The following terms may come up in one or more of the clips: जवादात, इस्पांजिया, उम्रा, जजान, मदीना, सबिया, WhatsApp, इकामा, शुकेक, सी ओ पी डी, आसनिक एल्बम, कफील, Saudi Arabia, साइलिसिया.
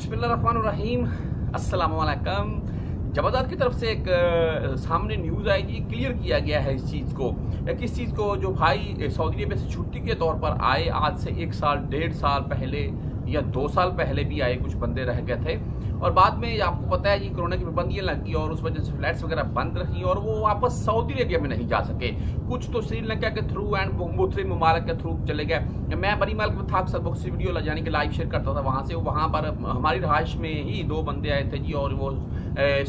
बिस्मिल्लाहिर्रहमानिर्रहीम, अस्सलामुअलैकुम। जवादात की तरफ से एक सामने न्यूज़ आई कि क्लियर किया गया है इस चीज़ को, या किस चीज़ को जो भाई सऊदी अरब से छुट्टी के तौर पर आए, आज से एक साल डेढ़ साल पहले या दो साल पहले भी आए कुछ बंदे रह गए थे और बाद में आपको पता है कि कोरोना की पाबंदियाँ लगी और उस वजह से फ्लैट्स वगैरह बंद रहीं और वो वापस सऊदी अरेबिया में नहीं जा सके। कुछ तो श्रीलंका के थ्रू एंड मुस्लिम ममालिक के थ्रू चले गए। मैं बड़ी मालिक था, अक्सर बुक्स वीडियो यानी कि लाइव शेयर करता था वहाँ से। वहाँ पर हमारी रहाइश में ही दो बंदे आए थे जी, और वो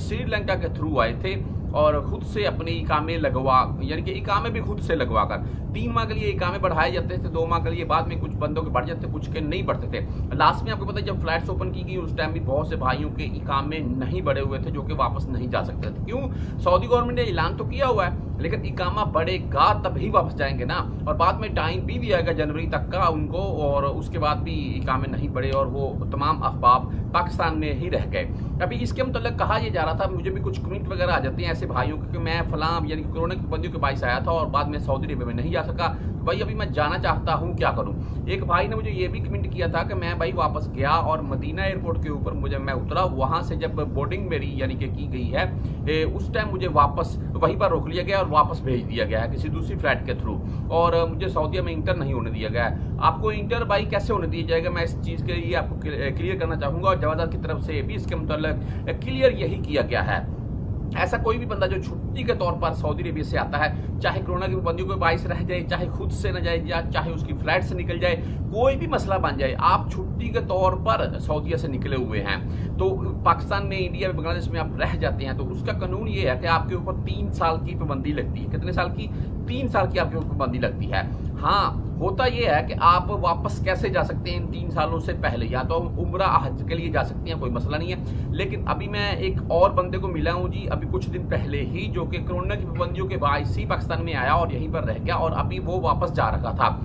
श्रीलंका के थ्रू आए थे और ख़ुद से अपने इकामे लगवा, यानी कि इकामे भी खुद से लगवा कर 3 माह के लिए इकामे बढ़ाए जाते थे, 2 माह के लिए। बाद में कुछ बंदों के बढ़ जाते, कुछ के नहीं बढ़ते थे। लास्ट में आपको पता है जब फ्लैट्स ओपन की गई उस टाइम भी बहुत से भाइयों के इकामे नहीं बढ़े हुए थे, जो कि वापस नहीं जा सकते थे। क्यों? सऊदी गवर्नमेंट ने ऐलान तो किया हुआ है, लेकिन इकामा बढ़ेगा तभी वापस जाएंगे ना। और बाद में टाइम भी आएगा जनवरी तक का उनको, और उसके बाद भी इकामे नहीं बढ़े और वो तमाम अहबाब पाकिस्तान में ही रह गए। अभी इसके मतलब कहा यह जा रहा था, मुझे भी कुछ कमेंट वगैरह आ जाते हैं ऐसे भाइयों के, मैं फलाम यानी कोरोना की पाबंदियों के बायस आया था और बाद में सऊदी अरब में नहीं जा सका, तो भाई अभी मैं जाना चाहता हूँ, क्या करूँ। एक भाई ने मुझे ये भी कमेंट किया था कि मैं भाई वापस गया और मदीना एयरपोर्ट के ऊपर मैं उतरा, वहाँ से जब बोर्डिंग मेरी यानी कि की गई है उस टाइम मुझे वापस वहीं पर रोक लिया गया और वापस भेज दिया गया है किसी दूसरी फ्लाइट के थ्रू, और मुझे सऊदी में इंटर नहीं होने दिया गया है। आपको इंटर भाई कैसे होने दिया जाएगा, मैं इस चीज़ के लिए आपको क्लियर करना चाहूँगा। और जवादात की तरफ से भी इसके मतलब क्लियर यही किया गया है, ऐसा कोई भी बंदा जो छुट्टी के तौर पर सऊदी अरबिया से आता है, चाहे कोरोना की पाबंदियों के बायस रह जाए, चाहे खुद से न जाए या चाहे उसकी फ्लाइट से निकल जाए, कोई भी मसला बन जाए, आप छुट्टी के तौर पर सऊदीया से निकले हुए हैं तो पाकिस्तान में, इंडिया में, बांग्लादेश में आप रह जाते हैं, तो उसका कानून ये है कि आपके ऊपर 3 साल की पाबंदी लगती है। कितने साल की? 3 साल की आपके ऊपर पाबंदी लगती है। हाँ, होता यह है कि आप वापस कैसे जा सकते हैं इन 3 सालों से पहले, या तो उम्रा हज के लिए जा सकते हैं, कोई मसला नहीं है। लेकिन अभी मैं एक और बंदे को मिला हूँ जी अभी कुछ दिन पहले ही, जो कि कोरोना की पाबंदियों के बायस ही पाकिस्तान में आया और यहीं पर रह गया, और अभी वो वापस जा रहा था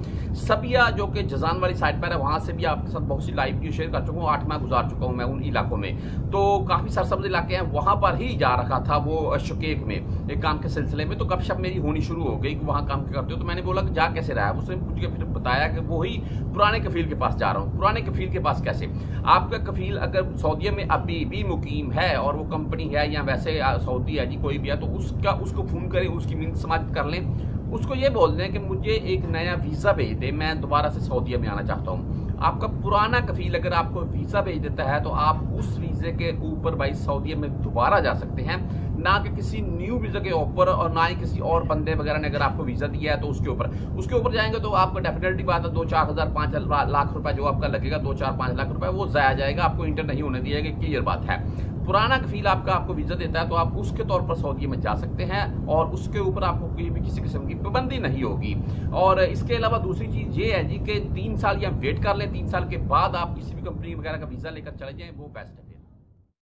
सबिया, जो कि जजान वाली साइड पर है। वहाँ से भी आपके साथ बहुत सी लाइव वीडियो शेयर कर चुका हूँ, 8 माह गुजार चुका हूँ मैं उन इलाकों में, तो काफ़ी सरसब्ज इलाके हैं, वहाँ पर ही जा रखा था वो शुकेक में एक काम के सिलसिले में। तो गपशप मेरी होनी शुरू हो गई कि वहाँ काम करते हो, तो मैंने बोला कि जा कैसे रहा है, उसने पूछ फिर बताया कि वही पुराने कफील के पास जा रहा हूँ। पुराने कफील के पास कैसे? आपका कफील अगर सऊदीया में अभी भी मुकीम है और वो कंपनी है या वैसे सऊदी है जी, कोई भी है, तो उसका उसको फ़ोन करें, उसकी मीटिंग समाप्त कर लें, उसको ये बोल दें कि मुझे एक नया वीज़ा भेज दे, मैं दोबारा से सऊदीया में आना चाहता हूँ। आपका पुराना कफील अगर आपको वीज़ा भेज देता है तो आप उस वीज़े के ऊपर भाई सऊदीया में दोबारा जा सकते हैं, ना कि किसी न्यू वीज़ा के ऊपर, और ना ही किसी और बंदे वगैरह ने अगर आपको वीज़ा दिया है तो उसके ऊपर जाएंगे तो आपका डेफिनेटली बात है 2-4 हज़ार 5 लाख रुपए जो आपका लगेगा, 2-4-5 लाख रुपए वो ज़ाया जाएगा, आपको इंटर नहीं होने दिया गया, क्लियर बात है। पुराना कफील आपको वीज़ा देता है तो आप उसके तौर पर सऊदी में जा सकते हैं और उसके ऊपर आपको कोई भी किसी किस्म की पाबंदी नहीं होगी। और इसके अलावा दूसरी चीज़ ये है जी कि 3 साल या वेट कर लें, 3 साल के बाद आप किसी भी कंपनी वगैरह का वीज़ा लेकर चले जाएँ, वो बेस्ट है।